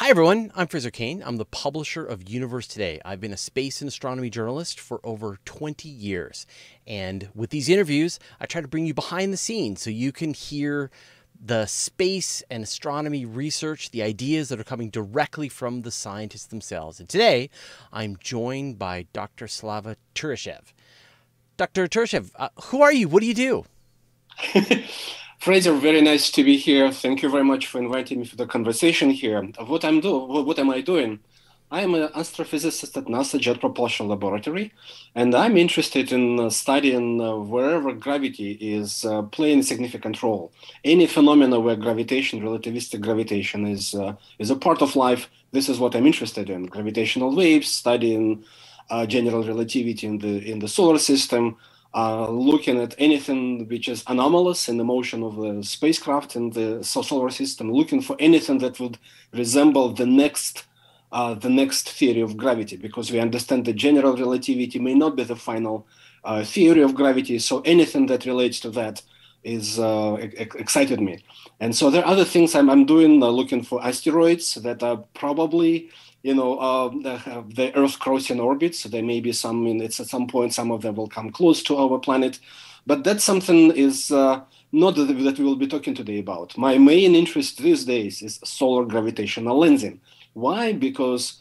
Hi everyone, I'm Fraser Cain. I'm the publisher of Universe Today. I've been a space and astronomy journalist for over 20 years. And with these interviews, I try to bring you behind the scenes so you can hear the space and astronomy research, the ideas that are coming directly from the scientists themselves. And today, I'm joined by Dr. Slava Turyshev. Dr. Turyshev, who are you? What do you do? Fraser, very nice to be here. Thank you very much for inviting me for the conversation here. What am I doing? I'm an astrophysicist at NASA Jet Propulsion Laboratory, and I'm interested in studying wherever gravity is playing a significant role. Any phenomena where gravitation, relativistic gravitation, is a part of life, this is what I'm interested in. Gravitational waves, studying general relativity in the solar system, looking at anything which is anomalous in the motion of the spacecraft in the solar system, looking for anything that would resemble the next theory of gravity, because we understand that general relativity may not be the final theory of gravity. So anything that relates to that is excited me. And so there are other things I'm doing, looking for asteroids that are probably, the Earth crossing orbits. So there may be some, at some point, some of them will come close to our planet. But that's something is not that we will be talking today about. My main interest these days is solar gravitational lensing. Why? Because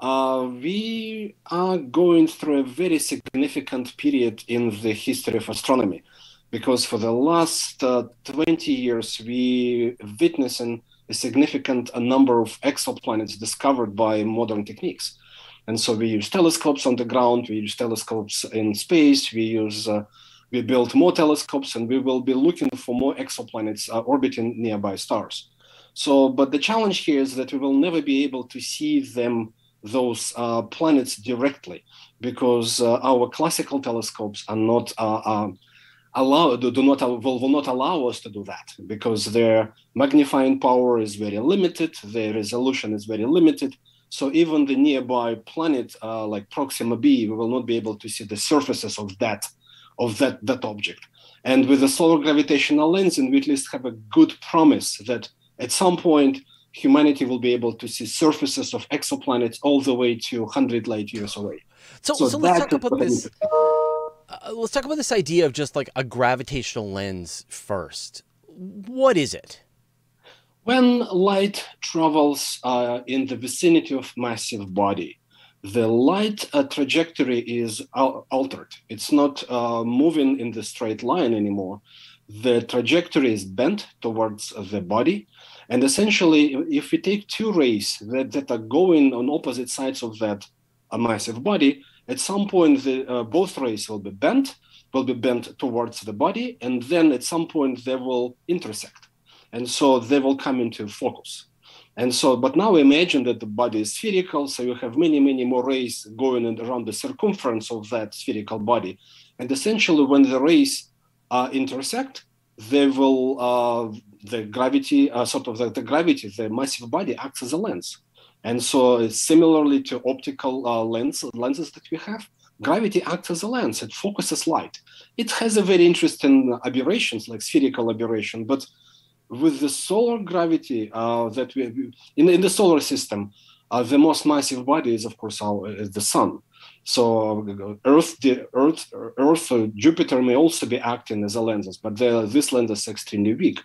we are going through a very significant period in the history of astronomy. Because for the last 20 years, we witnessing a significant number of exoplanets discovered by modern techniques. And so we use telescopes on the ground, we use telescopes in space, we built more telescopes, and we will be looking for more exoplanets orbiting nearby stars. So, but the challenge here is that we will never be able to see them, those planets directly, because our classical telescopes are not will not allow us to do that, because their magnifying power is very limited, their resolution is very limited. So even the nearby planet like Proxima b, we will not be able to see the surfaces of that object. And with the solar gravitational lensing, we at least have a good promise that at some point humanity will be able to see surfaces of exoplanets all the way to 100 light years away. So let's talk about this. Let's talk about this idea of just like a gravitational lens first. What is it? When light travels in the vicinity of massive body, the light trajectory is altered. It's not moving in the straight line anymore. The trajectory is bent towards the body. And essentially, if we take two rays that are going on opposite sides of that massive body, at some point, both rays will be bent towards the body, and then at some point they will intersect. And so they will come into focus. And so, but now imagine that the body is spherical, so you have many, many more rays going around the circumference of that spherical body. And essentially, when the rays intersect, they will, the gravity, the massive body acts as a lens. And so similarly to optical lenses that we have, gravity acts as a lens. It focuses light. It has a very interesting aberrations, like spherical aberration. But with the solar gravity that we have in the solar system, the most massive body is, of course, the sun. So Earth, Jupiter may also be acting as a lenses, but this lens is extremely weak.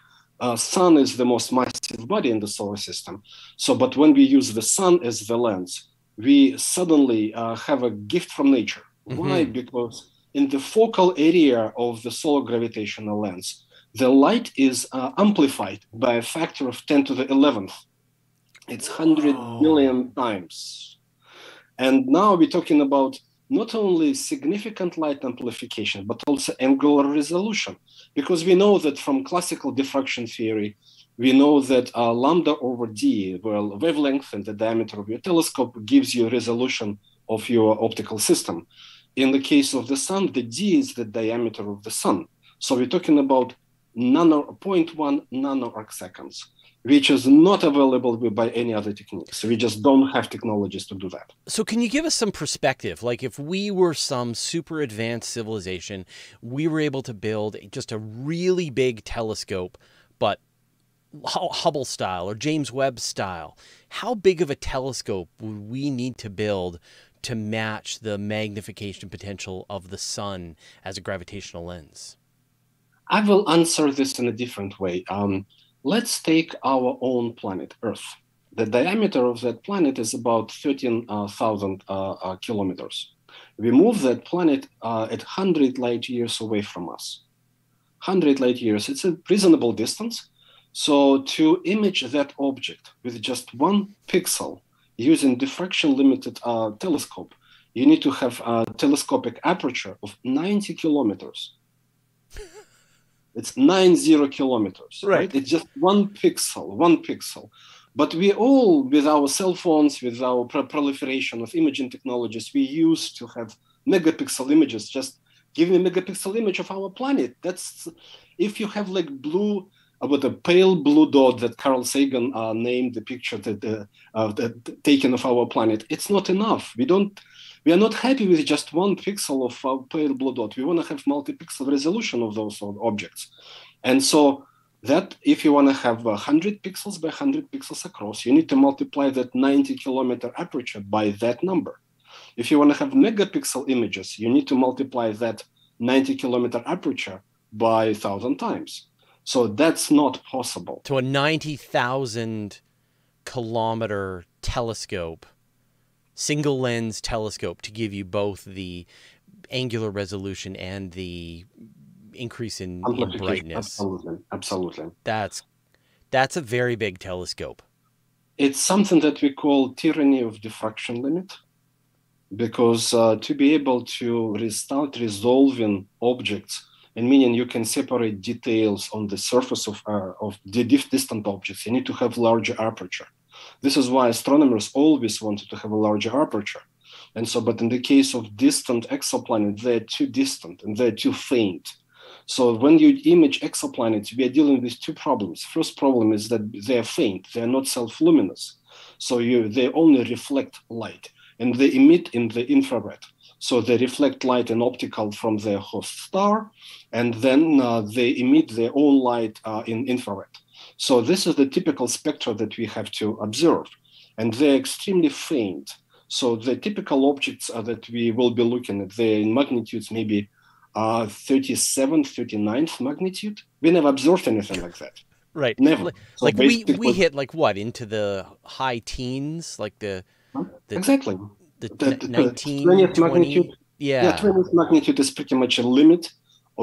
Sun is the most massive body in the solar system. So, but when we use the sun as the lens, we suddenly have a gift from nature. Mm-hmm. Why? Because in the focal area of the solar gravitational lens, the light is amplified by a factor of 10 to the 11th. It's 100 million times. And now we're talking about not only significant light amplification, but also angular resolution. Because we know that from classical diffraction theory, we know that lambda over d, well, wavelength and the diameter of your telescope gives you resolution of your optical system. In the case of the sun, the d is the diameter of the sun. So we're talking about 0.1 nanoarcseconds, which is not available by any other technique. So we just don't have technologies to do that. So can you give us some perspective? Like if we were some super advanced civilization, we were able to build just a really big telescope, but Hubble style or James Webb style, how big of a telescope would we need to build to match the magnification potential of the sun as a gravitational lens? I will answer this in a different way. Let's take our own planet, Earth. The diameter of that planet is about 13,000 kilometers. We move that planet at 100 light years away from us. 100 light years, it's a reasonable distance. So to image that object with just one pixel using diffraction-limited telescope, you need to have a telescopic aperture of 90 kilometers. It's 90 kilometers, right? It's just one pixel. But we all, with our cell phones, with our proliferation of imaging technologies, we used to have megapixel images. Just give me a megapixel image of our planet. That's, if you have like blue, about a pale blue dot that Carl Sagan named the picture that, taken of our planet, it's not enough. We are not happy with just one pixel of our pale blue dot. We want to have multi-pixel resolution of those objects. And so that if you want to have 100 pixels by 100 pixels across, you need to multiply that 90 kilometer aperture by that number. If you want to have megapixel images, you need to multiply that 90 kilometer aperture by 1,000 times. So that's not possible. To a 90,000 kilometer telescope, single lens telescope, to give you both the angular resolution and the increase in brightness. Absolutely, absolutely. That's a very big telescope. It's something that we call tyranny of diffraction limit, because to be able to restart resolving objects, and meaning you can separate details on the surface of the distant objects, you need to have larger aperture. This is why astronomers always wanted to have a larger aperture. And so, but in the case of distant exoplanets, they're too distant and they're too faint. So when you image exoplanets, we are dealing with two problems. First problem is that they're faint, they're not self-luminous. So they only reflect light and they emit in the infrared. So they reflect light and optical from their host star, and then they emit their own light in infrared. So this is the typical spectra that we have to observe, and they're extremely faint. So the typical objects that we will be looking at, they're in magnitudes maybe 37th, 39th magnitude. We never observed anything like that. Right. Never. Like we hit like what, into the high teens, like the exactly. The 20th magnitude, yeah, 20th magnitude is pretty much a limit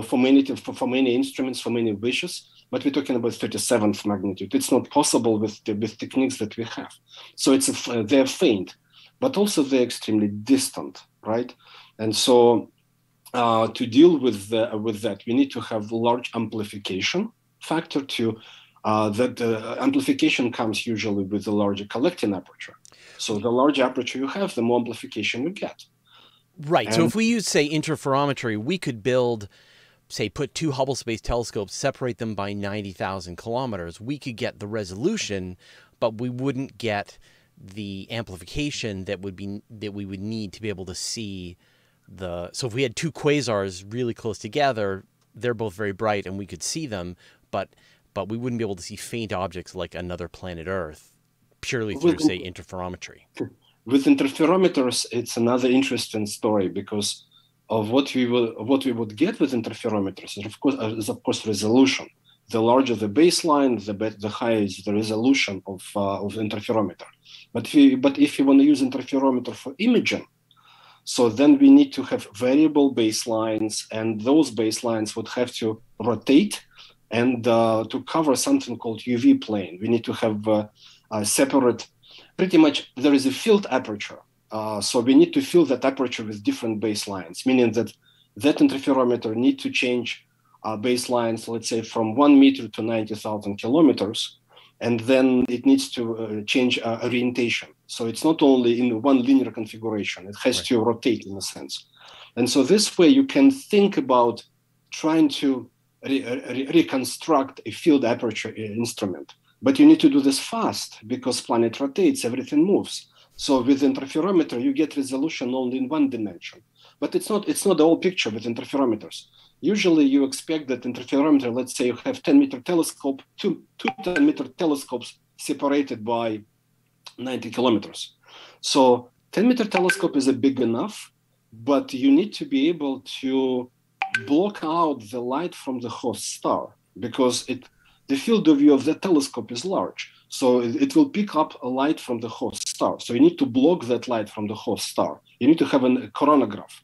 for many instruments, for many wishes. But we're talking about 37th magnitude. It's not possible with techniques that we have. So it's they're faint, but also they're extremely distant, right? And so to deal with that, we need to have large amplification factor. That amplification comes usually with a larger collecting aperture. So the larger aperture you have, the more amplification you get. Right. And so if we use, say, interferometry, we could build, say, put two Hubble Space Telescopes, separate them by 90,000 kilometers. We could get the resolution, but we wouldn't get the amplification that we would need to be able to see the. So if we had two quasars really close together, they're both very bright and we could see them, but we wouldn't be able to see faint objects like another planet Earth, purely through, say, interferometry. With interferometers, it's another interesting story, because of what we would get with interferometers is, of course, resolution. The larger the baseline, the higher is the resolution of interferometer. But if you want to use interferometer for imaging, so then we need to have variable baselines, and those baselines would have to rotate, and to cover something called UV plane, we need to have separate, pretty much there is a field aperture. So we need to fill that aperture with different baselines, meaning that interferometer need to change baselines, let's say from 1 meter to 90,000 kilometers. And then it needs to change orientation. So it's not only in one linear configuration, it has to rotate in a sense. And so this way you can think about trying to reconstruct a field aperture instrument. But you need to do this fast, because planet rotates, everything moves. So with interferometer, you get resolution only in one dimension. But it's not the whole picture with interferometers. Usually you expect that interferometer, let's say you have 10-meter telescope, two 10-meter telescopes separated by 90 kilometers. So 10-meter telescope is big enough, but you need to be able to block out the light from the host star, because the field of view of the telescope is large. So it will pick up a light from the host star. So you need to block that light from the host star. You need to have a coronagraph.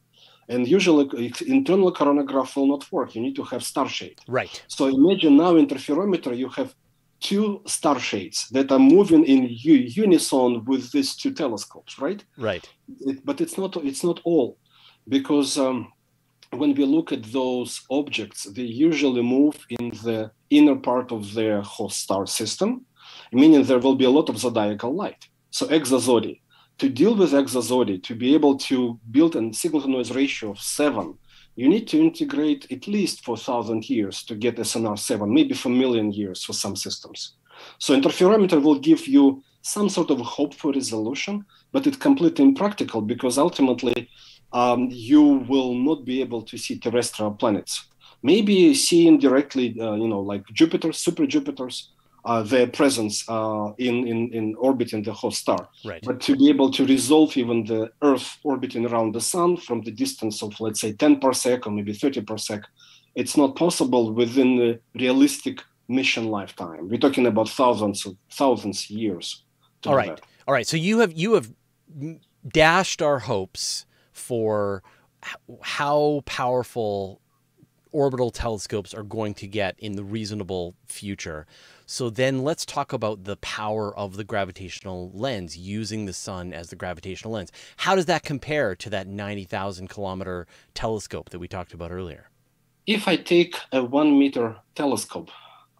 And usually internal coronagraph will not work. You need to have star shade. Right. So imagine now interferometer, you have two star shades that are moving in unison with these two telescopes, right? Right. But it's not all, because when we look at those objects, they usually move in the inner part of their host star system, meaning there will be a lot of zodiacal light. So exazody. To deal with exazody, to be able to build a signal-to-noise ratio of 7, you need to integrate at least for 1,000 years to get SNR 7, maybe for a million years for some systems. So interferometer will give you some sort of hope for resolution, but it's completely impractical, because ultimately you will not be able to see terrestrial planets. Maybe seeing directly, like Jupiter, super Jupiters, their presence in orbiting the host star. Right. But to be able to resolve even the Earth orbiting around the sun from the distance of, let's say, 10 parsec or maybe 30 parsec, it's not possible within the realistic mission lifetime. We're talking about thousands of years. All right. That. All right. So you have dashed our hopes for how powerful orbital telescopes are going to get in the reasonable future. So then let's talk about the power of the gravitational lens, using the sun as the gravitational lens. How does that compare to that 90,000 kilometer telescope that we talked about earlier? If I take a 1-meter telescope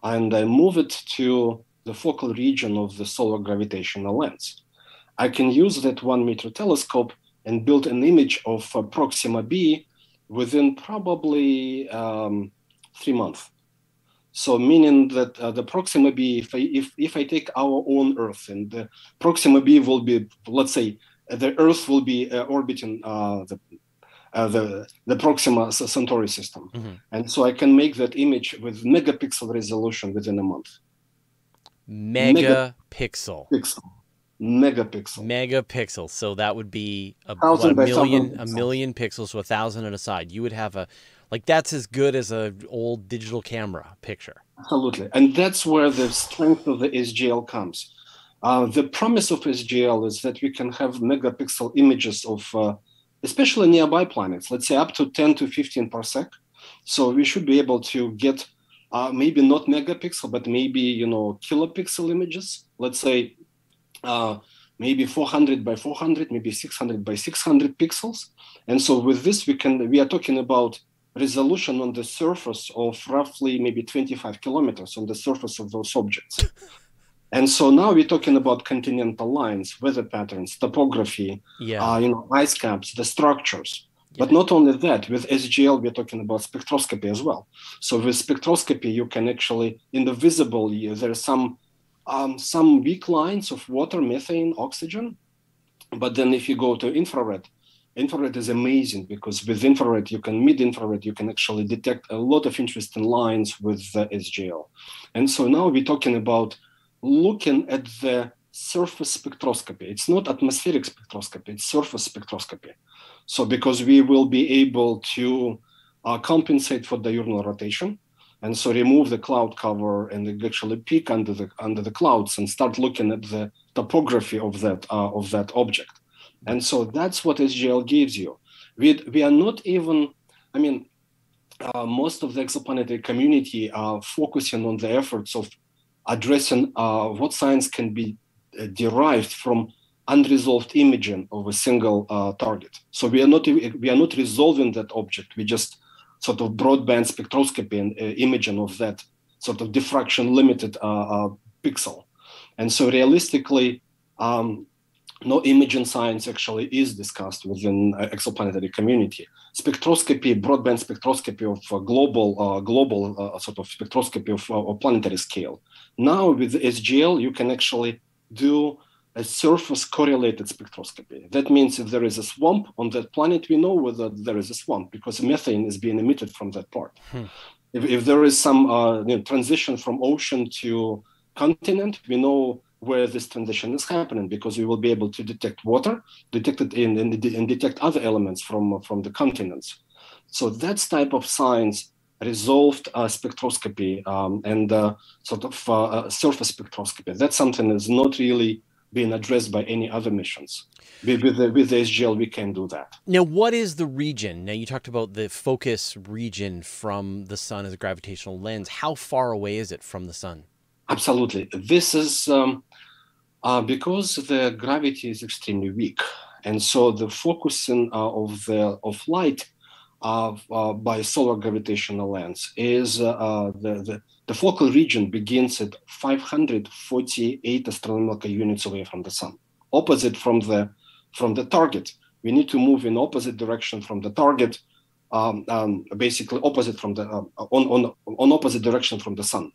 and I move it to the focal region of the solar gravitational lens, I can use that 1-meter telescope and build an image of Proxima b within probably 3 months. So meaning that the Proxima b, if I take our own Earth, and the Proxima b will be, let's say, the Earth will be orbiting the Proxima Centauri system. Mm-hmm. And so I can make that image with megapixel resolution within a month. Megapixel. So that would be a million pixels, so 1,000 on a side. You would have that's as good as an old digital camera picture. Absolutely. And that's where the strength of the SGL comes. The promise of SGL is that we can have megapixel images of, especially nearby planets, let's say up to 10 to 15 parsec. So we should be able to get maybe not megapixel, but maybe, kilopixel images, let's say, maybe 400 by 400, maybe 600 by 600 pixels. And so with this, we are talking about resolution on the surface of roughly maybe 25 kilometers on the surface of those objects. And so now we're talking about continental lines, weather patterns, topography, ice caps, the structures. Yeah. But not only that, with SGL, we're talking about spectroscopy as well. So with spectroscopy, you can actually, in the visible, there are some weak lines of water, methane, oxygen. But then if you go to infrared is amazing, because with infrared, you can actually detect a lot of interesting lines with the SGL. And so now we're talking about looking at the surface spectroscopy. It's not atmospheric spectroscopy, it's surface spectroscopy. So because we will be able to compensate for diurnal rotation, and so remove the cloud cover and actually peek under the clouds and start looking at the topography of that object. And so that's what SGL gives you. We are not even, most of the exoplanetary community are focusing on the efforts of addressing what science can be derived from unresolved imaging of a single target. So we are not resolving that object. We just sort of broadband spectroscopy and imaging of that sort of diffraction limited pixel. And so realistically, no imaging science actually is discussed within exoplanetary community. Spectroscopy, broadband spectroscopy of global sort of spectroscopy of planetary scale. Now with SGL, you can actually do a surface-correlated spectroscopy. That means if there is a swamp on that planet, we know whether there is a swamp because methane is being emitted from that part. If there is some transition from ocean to continent, we know where this transition is happening because we will be able to detect water, detect other elements from the continents. So that's type of science resolved spectroscopy and surface spectroscopy. That's something that's not really being addressed by any other missions. With the SGL, we can do that. Now, what is the region? Now, you talked about the focus region from the sun as a gravitational lens. How far away is it from the sun? Absolutely. This is because the gravity is extremely weak. And so the focusing of light by solar gravitational lens is the focal region begins at 548 astronomical units away from the sun, opposite from the target. We need to move in opposite direction from the target, basically opposite from the on opposite direction from the sun,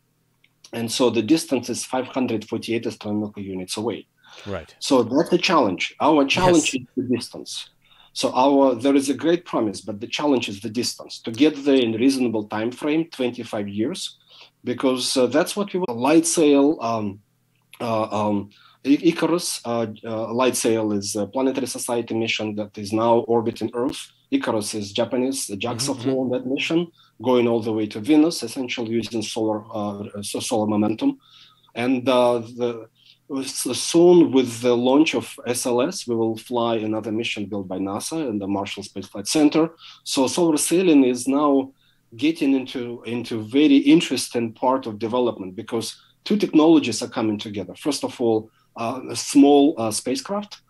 and so the distance is 548 astronomical units away. Right. So that's the challenge. Our challenge is the distance. So there is a great promise, but the challenge is the distance to get there in a reasonable time frame, 25 years, because that's what we want. Light sail, Icarus, light sail is a Planetary Society mission that is now orbiting Earth. Icarus is Japanese, the JAXA flew on that mission, going all the way to Venus, essentially using solar momentum. And soon, with the launch of SLS, we will fly another mission built by NASA and the Marshall Space Flight Center. So solar sailing is now getting into very interesting part of development because two technologies are coming together. First of all, small spacecraft,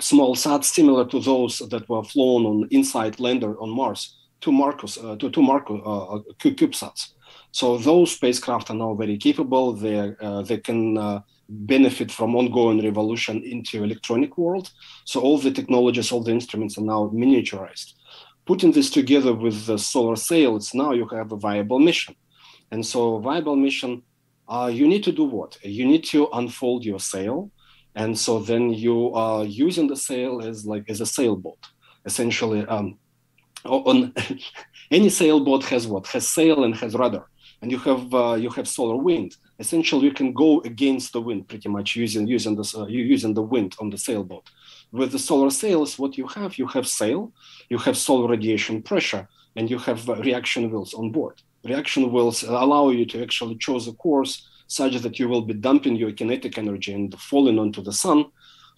small sats similar to those that were flown on InSight lander on Mars, two Marco CubeSats. So those spacecraft are now very capable. They can benefit from ongoing revolution into electronic world. So all the technologies, all the instruments are now miniaturized. Putting this together with the solar sails, now you have a viable mission. And so viable mission, you need to do what? You need to unfold your sail. And so then you are using the sail as a sailboat, essentially. On any sailboat has what? Has sail and has rudder. And you have solar wind. Essentially, you can go against the wind, pretty much using the wind on the sailboat. With the solar sails, what you have sail, you have solar radiation pressure, and you have reaction wheels on board. Reaction wheels allow you to actually choose a course such that you will be dumping your kinetic energy and falling onto the sun.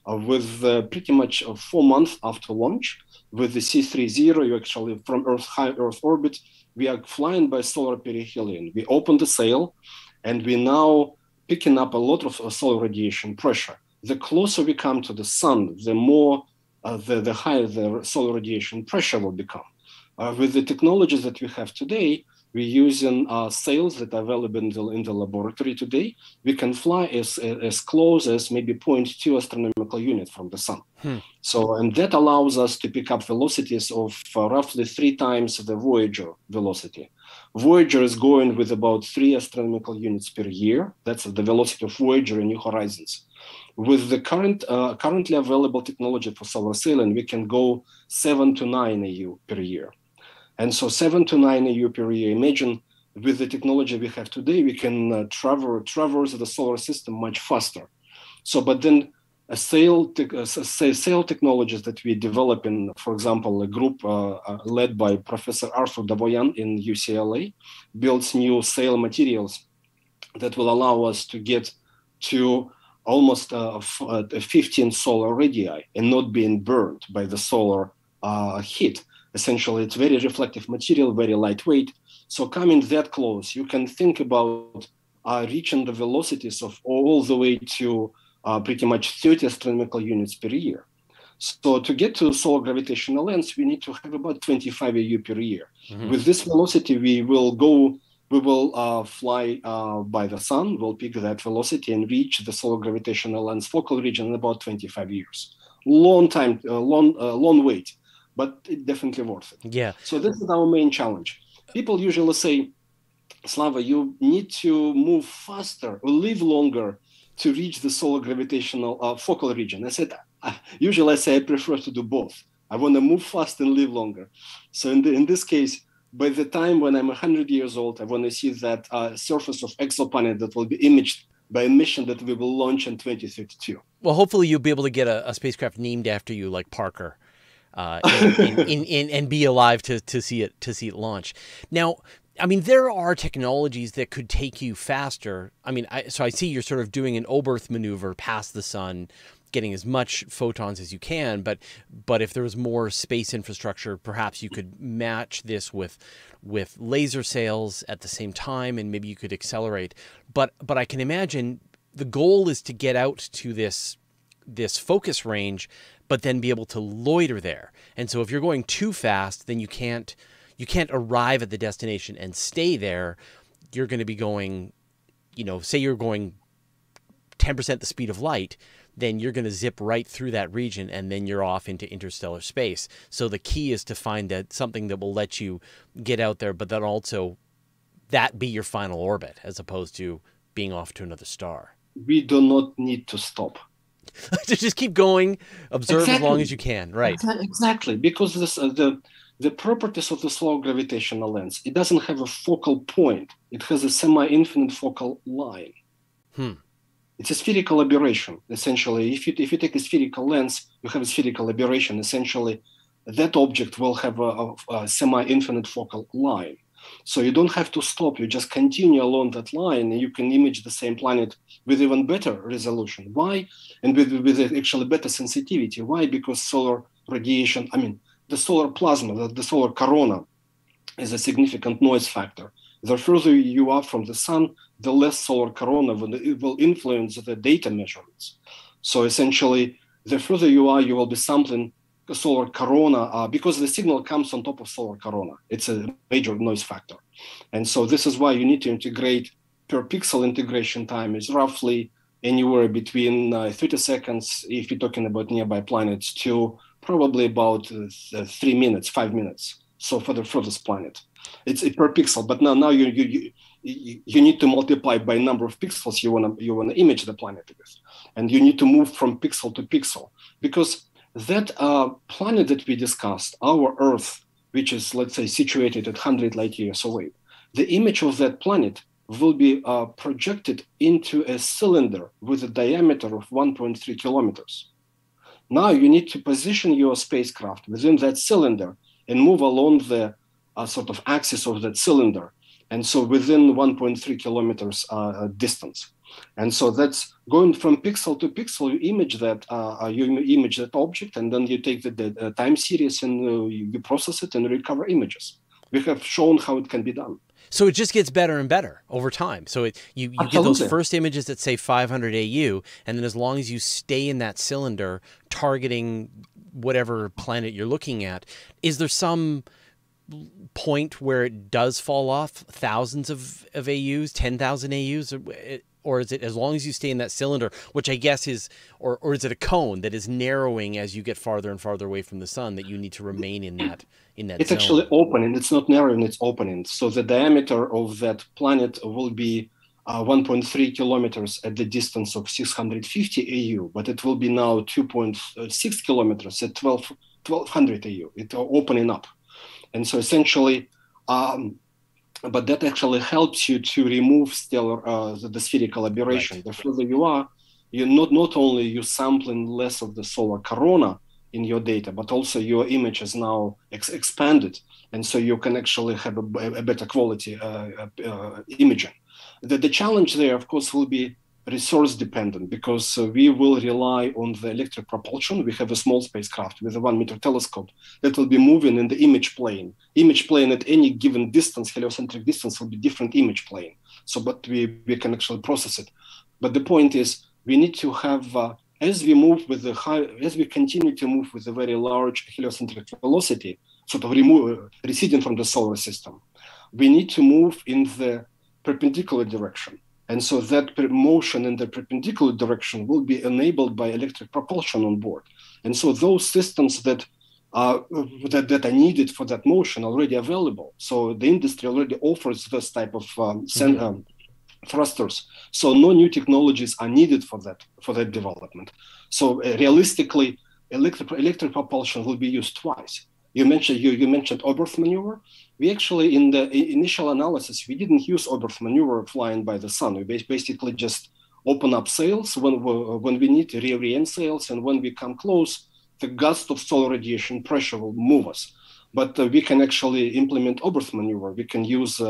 With pretty much 4 months after launch, with the C30, you actually from Earth high Earth orbit. We are flying by solar perihelion. We open the sail, and we're now picking up a lot of solar radiation pressure. The closer we come to the sun, the more, the higher the solar radiation pressure will become. With the technologies that we have today, we're using sails that are available in the laboratory today. We can fly as close as maybe 0.2 astronomical unit from the sun. So, and that allows us to pick up velocities of roughly 3 times the Voyager velocity. Voyager is going with about 3 astronomical units per year. That's the velocity of Voyager in New Horizons. With the currently available technology for solar sailing, we can go 7 to 9 AU per year. And so 7 to 9 AU per year, imagine with the technology we have today, we can traverse the solar system much faster. So, but then sail technologies that we develop in, for example, a group led by Professor Arthur Davoyan in UCLA builds new sail materials that will allow us to get to almost 15 solar radii and not being burned by the solar heat. Essentially, it's very reflective material, very lightweight. So coming that close, you can think about reaching the velocities of all the way to pretty much 30 astronomical units per year. So to get to solar gravitational lens, we need to have about 25 AU per year. With this velocity, we will fly by the sun, we'll pick that velocity and reach the solar gravitational lens focal region in about 25 years. Long time, long wait. But it's definitely worth it. Yeah. So this is our main challenge. People usually say, Slava, you need to move faster or live longer to reach the solar gravitational focal region. I said, usually I say I prefer to do both. I want to move fast and live longer. So in this case, by the time when I'm 100 years old, I want to see that surface of exoplanet that will be imaged by a mission that we will launch in 2032. Well, hopefully you'll be able to get a spacecraft named after you, like Parker, and be alive to see it launch. Now, I mean, there are technologies that could take you faster. I mean, so I see you're sort of doing an Oberth maneuver past the sun, getting as much photons as you can. But if there was more space infrastructure, perhaps you could match this with laser sails at the same time, and maybe you could accelerate. But I can imagine the goal is to get out to this focus range, but then be able to loiter there. And so if you're going too fast, then you can't arrive at the destination and stay there. You're going to be going, you know, say you're going 10% the speed of light, then you're going to zip right through that region, and then you're off into interstellar space. So the key is to find that something that will let you get out there, but then also that be your final orbit, as opposed to being off to another star. We do not need to stop. Just keep going, observe exactly as long as you can, right? Exactly, because this, the properties of the slow gravitational lens, it doesn't have a focal point. It has a semi-infinite focal line. Hmm. It's a spherical aberration, essentially. If you take a spherical lens, you have a spherical aberration. Essentially, that object will have a semi-infinite focal line. So you don't have to stop. You just continue along that line, and you can image the same planet with even better resolution. Why? And with actually better sensitivity. Why? Because solar radiation, I mean, the solar plasma, the solar corona, is a significant noise factor. The further you are from the sun, the less solar corona will influence the data measurements. So essentially, the further you are, you will be sampling solar corona because the signal comes on top of solar corona. It's a major noise factor. And so this is why you need to integrate. Per pixel integration time is roughly anywhere between 30 seconds, if you're talking about nearby planets, to probably about 3 minutes, 5 minutes. So for the furthest planet, it's per pixel. But now you need to multiply by number of pixels you wanna image the planet with, and you need to move from pixel to pixel, because that planet that we discussed, our Earth, which is, let's say, situated at 100 light years away, the image of that planet will be projected into a cylinder with a diameter of 1.3 kilometers. Now you need to position your spacecraft within that cylinder and move along the sort of axis of that cylinder. And so within 1.3 kilometers distance. And so that's going from pixel to pixel, you image that object, and then you take the time series and you process it and recover images. We have shown how it can be done. So it just gets better and better over time. So you get those first images that say 500 AU, and then as long as you stay in that cylinder targeting whatever planet you're looking at, is there some point where it does fall off, thousands of AUs, 10,000 AUs? Or is it as long as you stay in that cylinder, which I guess is, or is it a cone that is narrowing as you get farther and farther away from the sun, that you need to remain in that It's zone? Actually open, and it's not narrowing, it's opening. So the diameter of that planet will be 1.3 kilometers at the distance of 650 AU, but it will be now 2.6 kilometers at 1200 AU. It's opening up. And so essentially, but that actually helps you to remove stellar, the spherical aberration. Right. The further you are, you're not only you sampling less of the solar corona in your data, but also your image is now expanded, and so you can actually have a better quality imaging. The challenge there, of course, will be resource dependent, because we will rely on the electric propulsion. We have a small spacecraft with a 1-meter telescope that will be moving in the image plane. Image plane at any given distance, heliocentric distance, will be different image plane. So, but we can actually process it. But the point is, we need to have, as we continue to move with a very large heliocentric velocity, sort of receding from the solar system, we need to move in the perpendicular direction. And so that motion in the perpendicular direction will be enabled by electric propulsion on board. And so those systems that are needed for that motion are already available. So the industry already offers this type of thrusters. So no new technologies are needed for that development. So realistically, electric propulsion will be used twice. You mentioned Oberth maneuver. We actually, in the initial analysis, we didn't use Oberth maneuver flying by the sun. We basically just open up sails when we need to rear-end sails, and when we come close, the gust of solar radiation pressure will move us. But we can actually implement Oberth maneuver. We can use,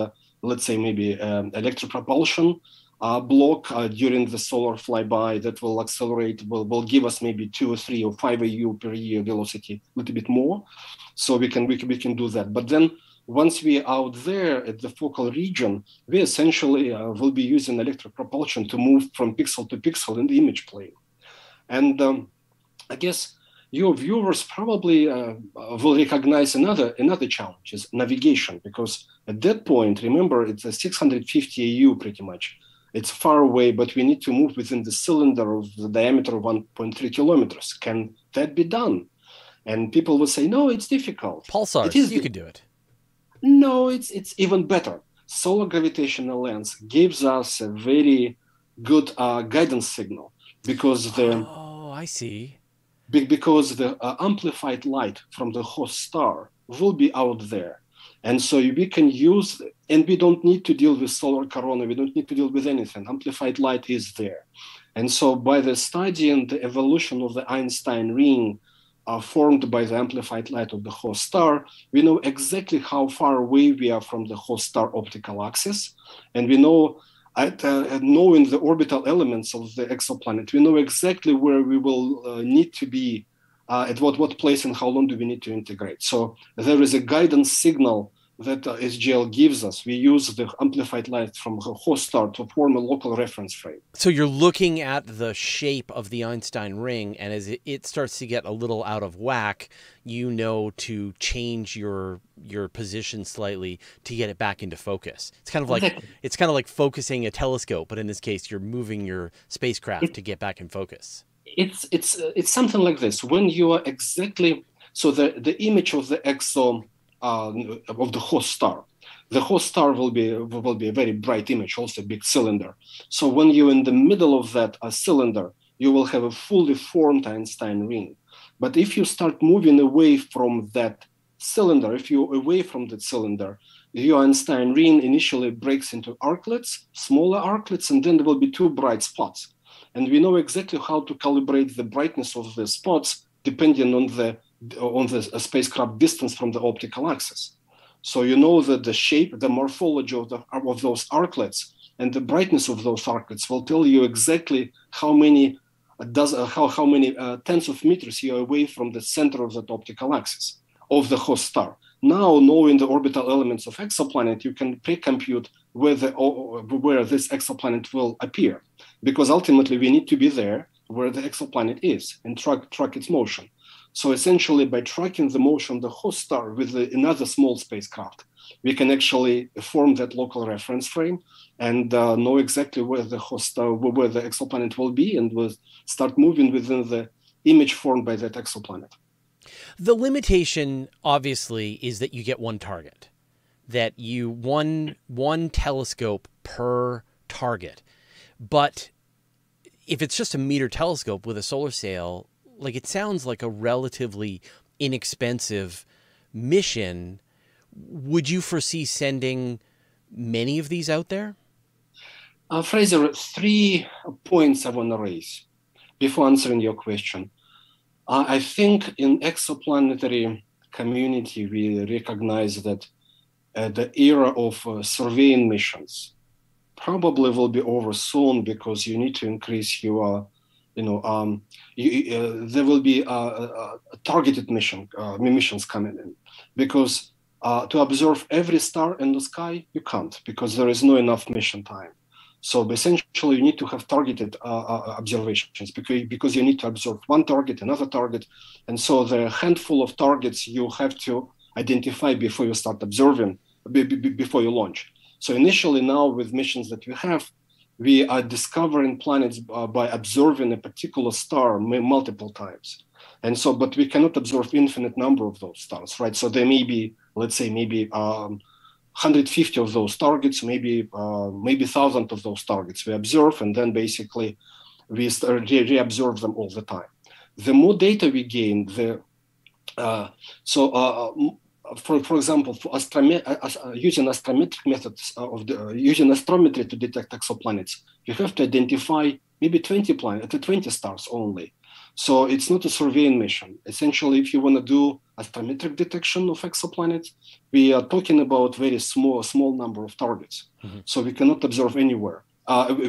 let's say, maybe electric propulsion block during the solar flyby that will accelerate, will give us maybe 2 or 3 or 5 AU per year velocity, a little bit more. So we can do that. But then once we are out there at the focal region, we essentially will be using electric propulsion to move from pixel to pixel in the image plane. And I guess your viewers probably will recognize another challenge is navigation, because at that point, remember, it's a 650 AU pretty much. It's far away, but we need to move within the cylinder of the diameter of 1.3 kilometers. Can that be done? And people will say, no, it's difficult. Pulsars, you can do it. No, it's even better. Solar gravitational lens gives us a very good guidance signal, because the... Oh, I see. Because the amplified light from the host star will be out there. And so we can use, and we don't need to deal with solar corona. We don't need to deal with anything. Amplified light is there. And so by the study and the evolution of the Einstein ring formed by the amplified light of the host star, we know exactly how far away we are from the host star optical axis. And we know, knowing the orbital elements of the exoplanet, we know exactly where we will need to be, at what place, and how long do we need to integrate. So there is a guidance signal that SGL gives us. We use the amplified light from the host star to form a local reference frame. So you're looking at the shape of the Einstein ring, and as it starts to get a little out of whack, you know to change your position slightly to get it back into focus. It's kind of like focusing a telescope, but in this case, you're moving your spacecraft to get back in focus. It's something like this. When you are exactly, so the image of the exo of the host star. The host star will be a very bright image, also a big cylinder. So when you're in the middle of that cylinder, you will have a fully formed Einstein ring. But if you start moving away from that cylinder, if you're away from that cylinder, your Einstein ring initially breaks into arclets, smaller arclets, and then there will be 2 bright spots. And we know exactly how to calibrate the brightness of the spots depending on the spacecraft distance from the optical axis. So you know that the shape, the morphology of those arclets and the brightness of those arclets will tell you exactly how many tens of meters you are away from the center of that optical axis of the host star. Now, knowing the orbital elements of exoplanet, you can pre-compute where this exoplanet will appear, because ultimately we need to be there where the exoplanet is and track its motion. So essentially, by tracking the motion of the host star with another small spacecraft, we can actually form that local reference frame and know exactly where the host star, where the exoplanet will be, and will start moving within the image formed by that exoplanet. The limitation, obviously, is that you get one target, that you one telescope per target. But if it's just a meter telescope with a solar sail, like, it sounds like a relatively inexpensive mission. Would you foresee sending many of these out there? Fraser, 3 points I want to raise before answering your question. I think in exoplanetary community, we recognize that the era of surveying missions probably will be over soon, because you need to increase your... there will be targeted missions coming in, because to observe every star in the sky, you can't, because there is no enough mission time. So essentially, you need to have targeted observations, because you need to observe one target, another target. And so the handful of targets you have to identify before you start observing, before you launch. So initially now, with missions that we have, we are discovering planets by observing a particular star multiple times. And so, but we cannot observe infinite number of those stars, right? So there may be, let's say, maybe 150 of those targets, maybe 1,000 of those targets we observe, and then basically we reobserve them all the time. The more data we gain, the for example, for using astrometric methods using astrometry to detect exoplanets, you have to identify maybe 20 planets, 20 stars only. So it's not a surveying mission. Essentially, if you want to do astrometric detection of exoplanets, we are talking about very small number of targets. Mm-hmm. So we cannot observe anywhere.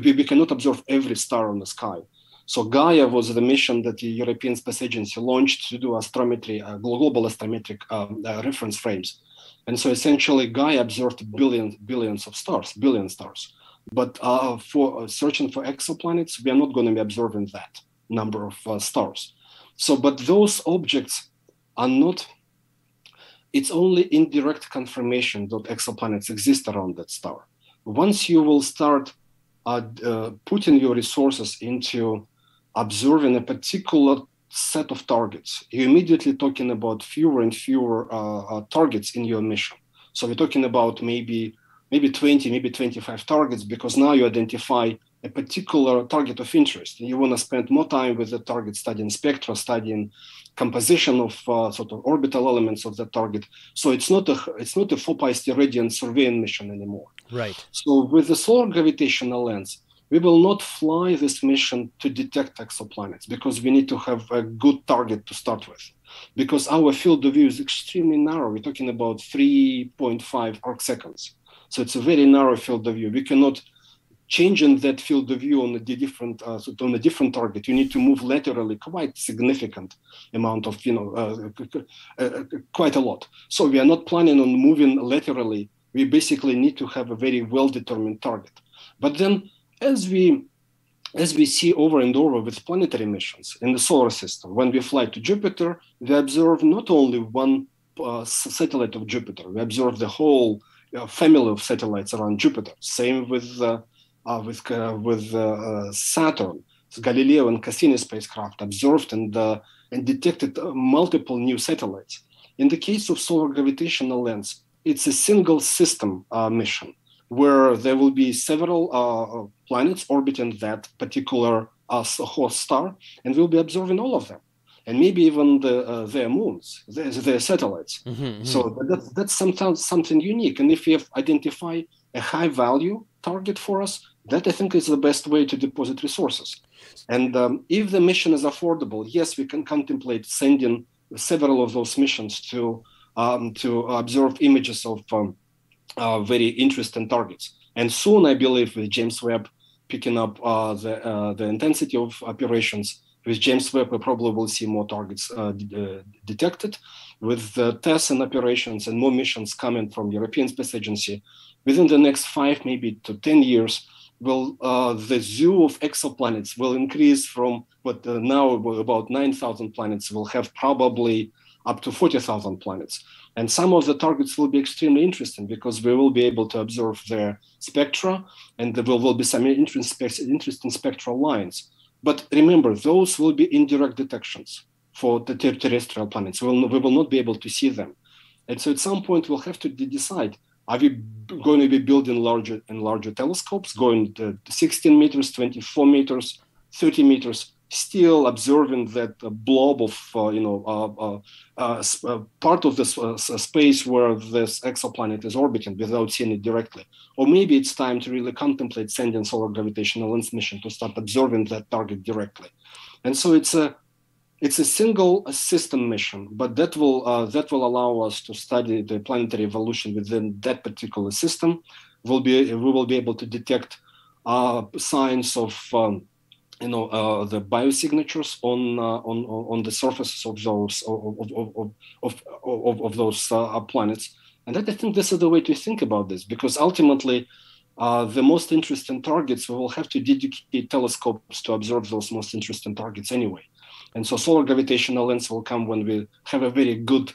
We cannot observe every star on the sky. So Gaia was the mission that the European Space Agency launched to do astrometry, global astrometric reference frames. And so essentially Gaia observed billion stars. But for searching for exoplanets, we are not going to be observing that number of stars. So, but those objects are not, it's only indirect confirmation that exoplanets exist around that star. Once you will start putting your resources into observing a particular set of targets, you're immediately talking about fewer and fewer targets in your mission. So we're talking about maybe 20, maybe 25 targets, because now you identify a particular target of interest. You want to spend more time with the target, studying spectra, studying composition of sort of orbital elements of the target. So it's not a 4π steradian surveying mission anymore. Right. So with the solar gravitational lens, we will not fly this mission to detect exoplanets, because we need to have a good target to start with, because our field of view is extremely narrow. We're talking about 3.5 arc seconds. So it's a very narrow field of view. We cannot changing that field of view on a different target. You need to move laterally quite significant amount of, quite a lot. So we are not planning on moving laterally. We basically need to have a very well-determined target. But then, as we see over and over with planetary missions in the solar system, when we fly to Jupiter, we observe not only one satellite of Jupiter. We observe the whole family of satellites around Jupiter. Same with Saturn. So Galileo and Cassini spacecraft observed and detected multiple new satellites. In the case of solar gravitational lens, it's a single system mission where there will be several planets orbiting that particular host star, and we'll be observing all of them, and maybe even their moons, their satellites. Mm-hmm, mm-hmm. So that's sometimes something unique. And if we have identified a high value target for us, that I think is the best way to deposit resources. And if the mission is affordable, yes, we can contemplate sending several of those missions to observe images of very interesting targets. And soon, I believe, with James Webb picking up the intensity of operations, with James Webb, we probably will see more targets detected. With the tests and operations and more missions coming from European Space Agency, within the next 5, maybe to 10 years, the zoo of exoplanets will increase from what now about 9,000 planets. Will have probably up to 40,000 planets. And some of the targets will be extremely interesting, because we will be able to observe their spectra, and there will be some interesting spectral lines. But remember, those will be indirect detections for the terrestrial planets. We will not be able to see them. And so at some point, we'll have to decide, are we going to be building larger and larger telescopes, going to 16 meters, 24 meters, 30 meters, still observing that blob of, part of this space where this exoplanet is orbiting without seeing it directly? Or maybe it's time to really contemplate sending solar gravitational lens mission to start observing that target directly. And so it's a single system mission, but that will allow us to study the planetary evolution within that particular system. We will be able to detect signs of the biosignatures on the surfaces of those those planets. And that, I think, this is the way to think about this, because ultimately, the most interesting targets, we will have to dedicate telescopes to observe those most interesting targets anyway. And so solar gravitational lens will come when we have a very good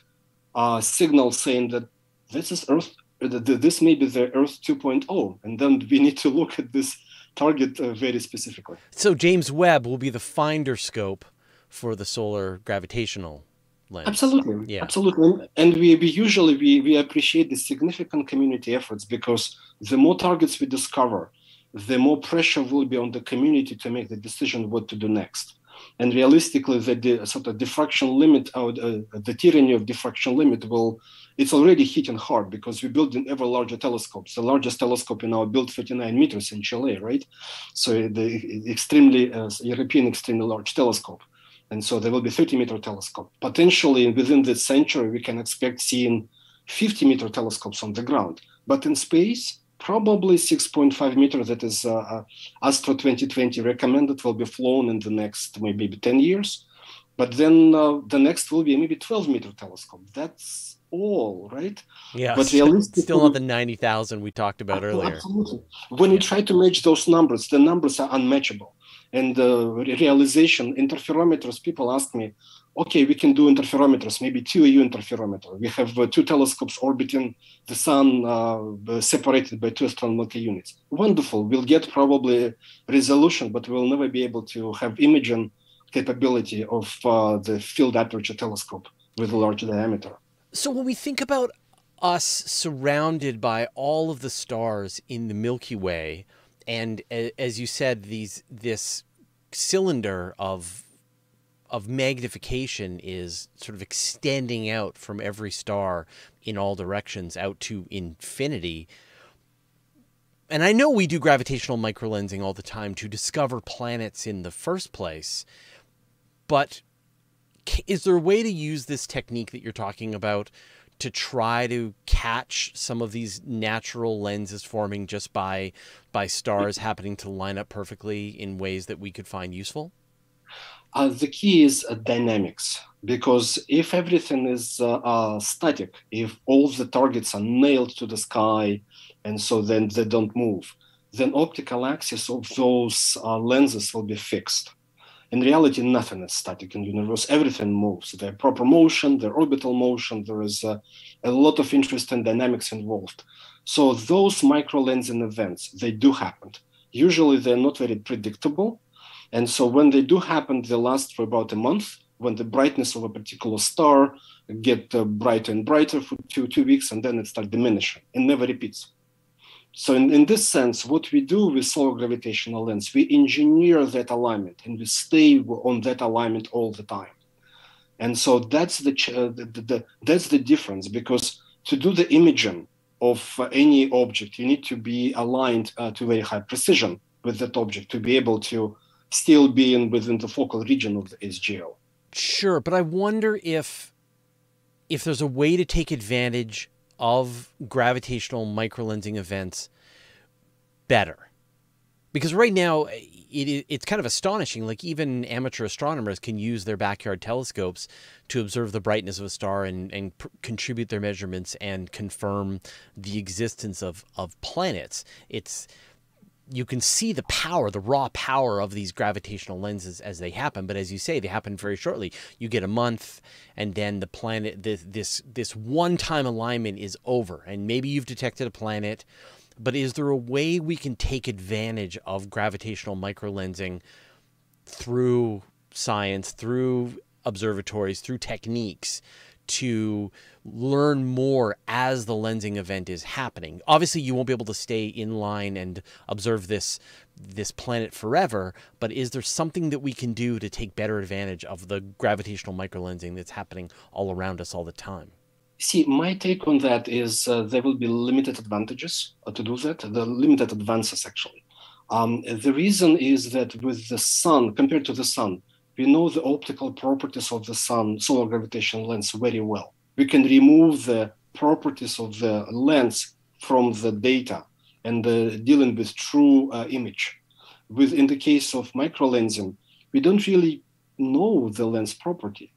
signal saying that this is Earth, this may be the Earth 2.0, and then we need to look at this target very specifically. So James Webb will be the finder scope for the solar gravitational lens. Absolutely, yeah. Absolutely. And we usually appreciate the significant community efforts, because the more targets we discover, the more pressure will be on the community to make the decision what to do next. And realistically, the sort of diffraction limit, the tyranny of diffraction limit it's already hitting hard, because we build an ever larger telescopes. The largest telescope in our built 39 meters in Chile, right? So the extremely European extremely large telescope. And so there will be 30-meter telescope. Potentially within this century, we can expect seeing 50-meter telescopes on the ground. But in space, probably 6.5 meters, that is Astro 2020 recommended, will be flown in the next maybe 10 years. But then the next will be maybe 12-meter telescope. That's all, right? Yeah, but realistically, still not the 90,000 we talked about earlier. Absolutely. When you try to match those numbers, the numbers are unmatchable. And the realization, interferometers, people ask me, okay, we can do interferometers, maybe 2 AU interferometer. We have two telescopes orbiting the sun separated by 2 astronomical units. Wonderful. We'll get probably resolution, but we'll never be able to have imaging capability of the field aperture telescope with a large diameter. So when we think about us surrounded by all of the stars in the Milky Way, and as you said, this cylinder of magnification is sort of extending out from every star in all directions out to infinity. And I know we do gravitational microlensing all the time to discover planets in the first place, but is there a way to use this technique that you're talking about to try to catch some of these natural lenses forming just by stars happening to line up perfectly in ways that we could find useful? The key is dynamics, because if everything is static, if all the targets are nailed to the sky and so then they don't move, then optical axis of those lenses will be fixed. In reality, nothing is static in the universe. Everything moves. There's proper motion, there's orbital motion. There is a lot of interesting dynamics involved. So those microlensing events, they do happen. Usually they're not very predictable. And so when they do happen, they last for about a month, when the brightness of a particular star gets brighter and brighter for two weeks, and then it starts diminishing and never repeats. So in this sense, what we do with solar gravitational lens, we engineer that alignment and we stay on that alignment all the time. And so that's that's the difference, because to do the imaging of any object, you need to be aligned to very high precision with that object to be able to still be within the focal region of the SGL. Sure, but I wonder if there's a way to take advantage of gravitational microlensing events better. Because right now, it's kind of astonishing. Like, even amateur astronomers can use their backyard telescopes to observe the brightness of a star and contribute their measurements and confirm the existence of planets. You can see the power, the raw power of these gravitational lenses as they happen. But as you say, they happen very shortly. You get a month, and then the planet, this one-time alignment is over. And maybe you've detected a planet, but is there a way we can take advantage of gravitational microlensing through science, through observatories, through techniques, to learn more as the lensing event is happening? Obviously, you won't be able to stay in line and observe this planet forever, but is there something that we can do to take better advantage of the gravitational microlensing that's happening all around us all the time? See, my take on that is there will be limited advantages to do that, the limited advances, actually. The reason is that with the sun, compared to the sun, we know the optical properties of the sun, solar gravitational lens, very well. We can remove the properties of the lens from the data and dealing with true image. In the case of microlensing, we don't really know the lens property.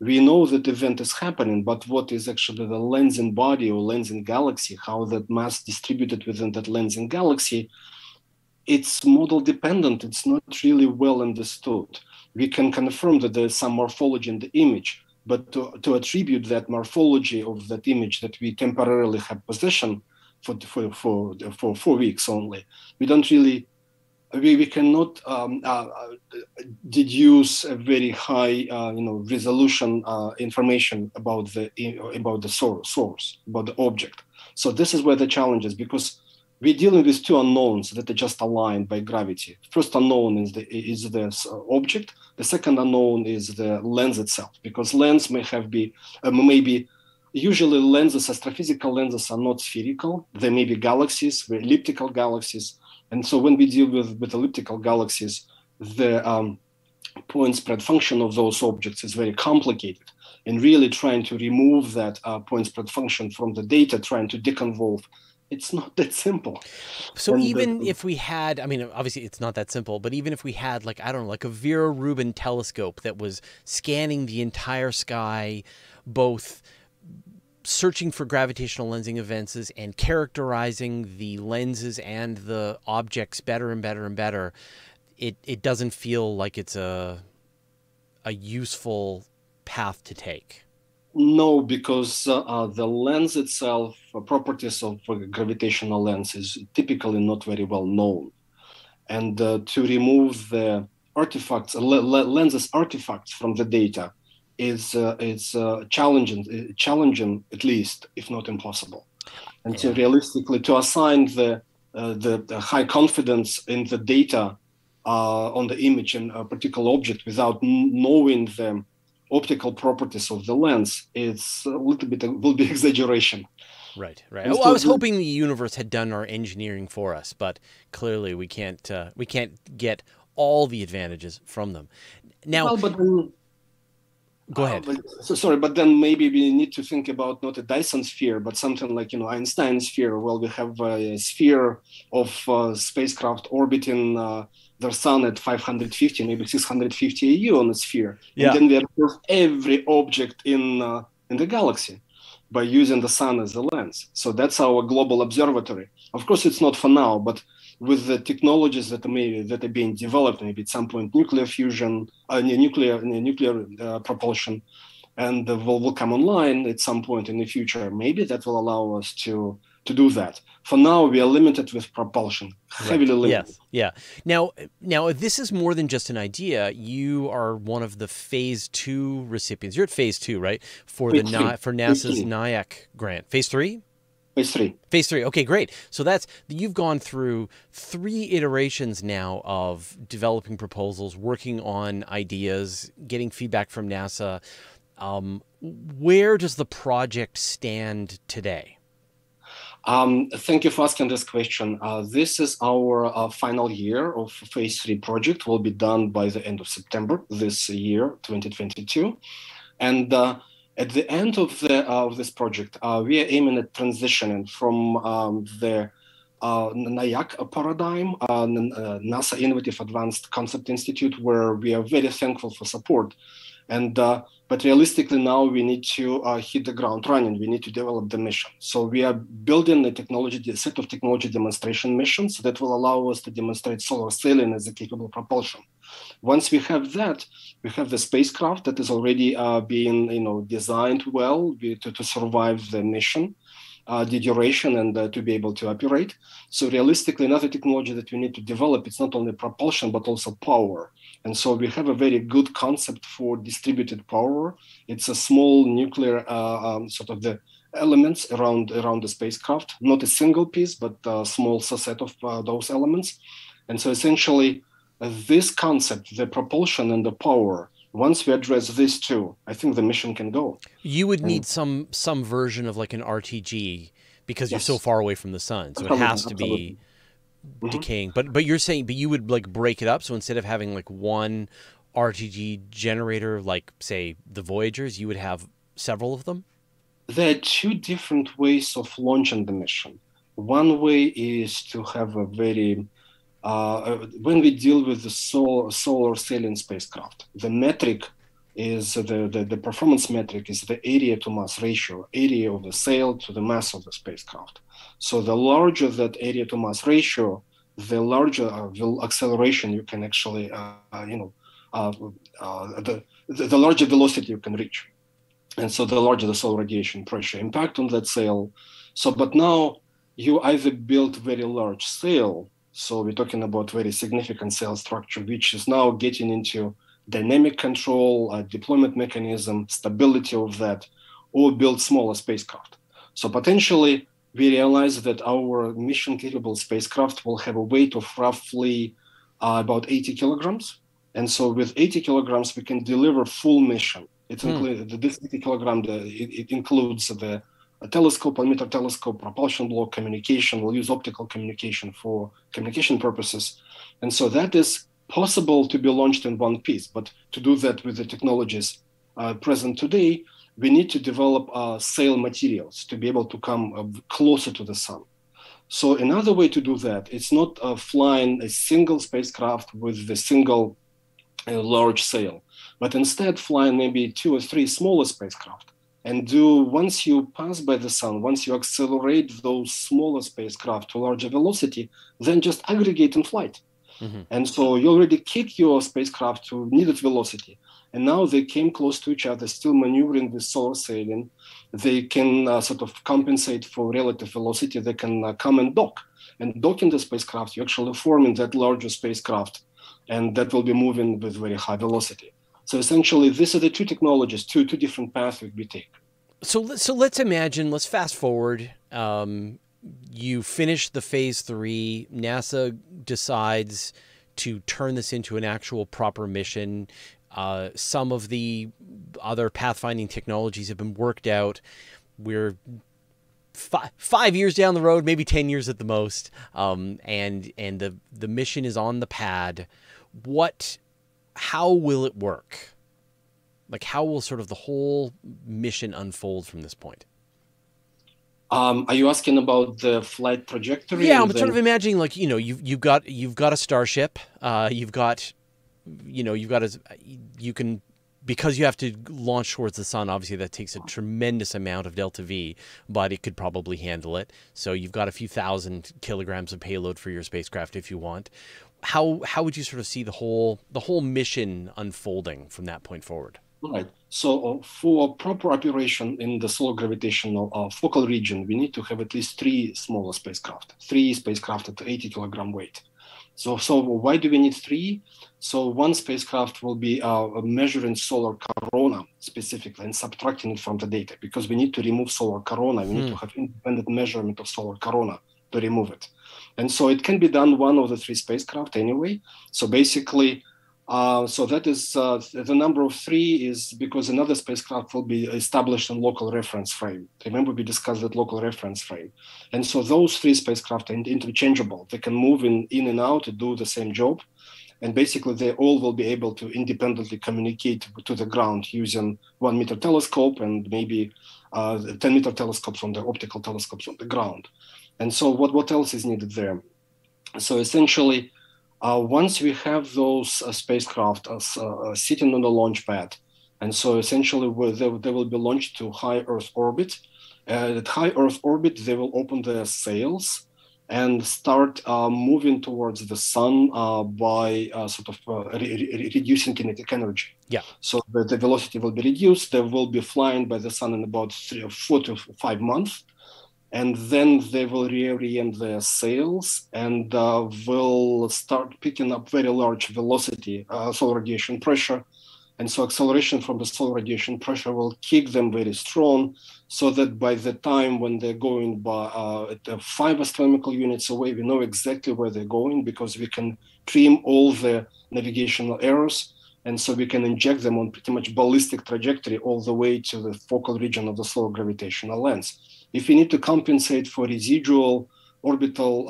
We know that event is happening, but what is actually the lensing body or lensing galaxy, how that mass distributed within that lensing galaxy, it's model dependent. It's not really well understood. We can confirm that there's some morphology in the image, but to attribute that morphology of that image that we temporarily have possession for 4 weeks only, we don't really we cannot deduce a very high, resolution information about the object. So this is where the challenge is, because we're dealing with two unknowns that are just aligned by gravity. First unknown is the object. The second unknown is the lens itself, because lens may have be maybe. Usually lenses, astrophysical lenses, are not spherical. They may be galaxies, elliptical galaxies. And so when we deal with elliptical galaxies, the point spread function of those objects is very complicated. And really trying to remove that point spread function from the data, trying to deconvolve, it's not that simple. So even if we had, I mean, obviously it's not that simple, but even if we had, like, I don't know, like a Vera Rubin telescope that was scanning the entire sky, both searching for gravitational lensing events and characterizing the lenses and the objects better and better and better, it doesn't feel like it's a useful path to take. No, because the lens itself, properties of gravitational lens is typically not very well known. And to remove the artifacts, lenses artifacts from the data, is challenging at least, if not impossible. And yeah. So realistically, to assign the high confidence in the data on the image in a particular object without knowing the optical properties of the lens, it's a little bit will be exaggeration. Right, right. Well, I was hoping the universe had done our engineering for us, but clearly we can't get all the advantages from them. Now. Well, but go ahead. But then maybe we need to think about not a Dyson sphere, but something like, Einstein sphere. Well, we have a sphere of spacecraft orbiting their sun at 550, maybe 650 AU on a sphere. Yeah. And then we observe every object in the galaxy by using the sun as the lens. So that's our global observatory. Of course, it's not for now, but with the technologies that are being developed, maybe at some point nuclear fusion, nuclear propulsion, and will come online at some point in the future. Maybe that will allow us to do that. For now, we are limited with propulsion, heavily limited. Yes. Yeah. Now, this is more than just an idea. You are one of the Phase 2 recipients. You're at Phase 2, right? For NASA's NIAC grant. Phase 3. Phase 3. Phase 3. Okay, great. So you've gone through 3 iterations now of developing proposals, working on ideas, getting feedback from NASA. Where does the project stand today? Thank you for asking this question. This is our final year of Phase 3 project. Will be done by the end of September this year, 2022, and. At the end of this project, we are aiming at transitioning from the NIAC paradigm, NASA Innovative Advanced Concept Institute, where we are very thankful for support. And but realistically, now we need to hit the ground running. We need to develop the mission. So we are building a set of technology demonstration missions that will allow us to demonstrate solar sailing as a capable propulsion. Once we have that, we have the spacecraft that is already being designed well to survive the mission, the duration, and to be able to operate. So realistically, another technology that we need to develop, it's not only propulsion, but also power. And so we have a very good concept for distributed power. It's a small nuclear the elements around the spacecraft, not a single piece, but a small subset of those elements. And so essentially, this concept, the propulsion and the power, once we address these two, I think the mission can go. You would need some version of like an RTG, because you're so far away from the sun, so it has to be decaying. But you're saying, but you would like break it up, so instead of having like one RTG generator, like say the Voyagers, you would have several of them? There are 2 different ways of launching the mission. One way is to have a very when we deal with the solar sailing spacecraft, the metric is the performance metric is the area to mass ratio, area of the sail to the mass of the spacecraft. So the larger that area to mass ratio, the larger the acceleration you can actually, the larger velocity you can reach. And so the larger the solar radiation pressure impact on that sail. So, but now you either build very large sail, So we're talking about very significant cell structure, which is now getting into dynamic control, deployment mechanism, stability of that, or build smaller spacecraft. So potentially, we realize that our mission-capable spacecraft will have a weight of roughly about 80 kilograms. And so with 80 kilograms, we can deliver full mission. This 80 kilogram, it includes the telescope, millimeter telescope, propulsion block, communication. We'll use optical communication for communication purposes. And so that is possible to be launched in one piece. But to do that with the technologies present today, we need to develop sail materials to be able to come closer to the sun. So another way to do that, it's not flying a single spacecraft with the single large sail, but instead flying maybe 2 or 3 smaller spacecraft. And once you pass by the sun, once you accelerate those smaller spacecraft to larger velocity, then just aggregate in flight. Mm-hmm. And so you already kick your spacecraft to needed velocity. And now they came close to each other, still maneuvering with solar sailing. They can sort of compensate for relative velocity. They can come and dock. And docking the spacecraft, you're actually forming that larger spacecraft. And that will be moving with very high velocity. So essentially, these are the two technologies, two different paths we take. So let's imagine, let's fast forward. You finish the phase 3. NASA decides to turn this into an actual proper mission. Some of the other pathfinding technologies have been worked out. We're 5 years down the road, maybe 10 years at the most, and the mission is on the pad. How will it work? Like, how will sort of the whole mission unfold from this point? Are you asking about the flight trajectory? Yeah, I'm sort of imagining, like, you know, you've got a starship, because you have to launch towards the sun, obviously that takes a tremendous amount of delta V, but it could probably handle it. So you've got a few thousand kilograms of payload for your spacecraft if you want. How would you sort of see the whole mission unfolding from that point forward? Right. So for proper operation in the solar gravitational focal region, we need to have at least 3 smaller spacecraft, 3 spacecraft at 80 kilogram weight. So why do we need 3? So one spacecraft will be measuring solar corona specifically and subtracting it from the data, because we need to remove solar corona. We need to have independent measurement of solar corona to remove it. And so it can be done one of the 3 spacecraft anyway. So basically, that is the number of 3 is because another spacecraft will be established in local reference frame. Remember, we discussed that local reference frame. And so those 3 spacecraft are interchangeable. They can move in and out to do the same job. And basically, they all will be able to independently communicate to the ground using 1-meter telescope and maybe 10-meter telescopes on the optical telescopes on the ground. And so what else is needed there? So essentially, once we have those spacecraft sitting on the launch pad, and so essentially they will be launched to high Earth orbit. At high Earth orbit, they will open their sails and start moving towards the sun by reducing kinetic energy. Yeah. So the velocity will be reduced. They will be flying by the sun in about 4 to 5 months. And then they will reorient their sails and will start picking up very large velocity, solar radiation pressure. And so acceleration from the solar radiation pressure will kick them very strong, so that by the time when they're going by 5 astronomical units away, we know exactly where they're going, because we can trim all the navigational errors. And so we can inject them on pretty much ballistic trajectory all the way to the focal region of the solar gravitational lens. If we need to compensate for residual orbital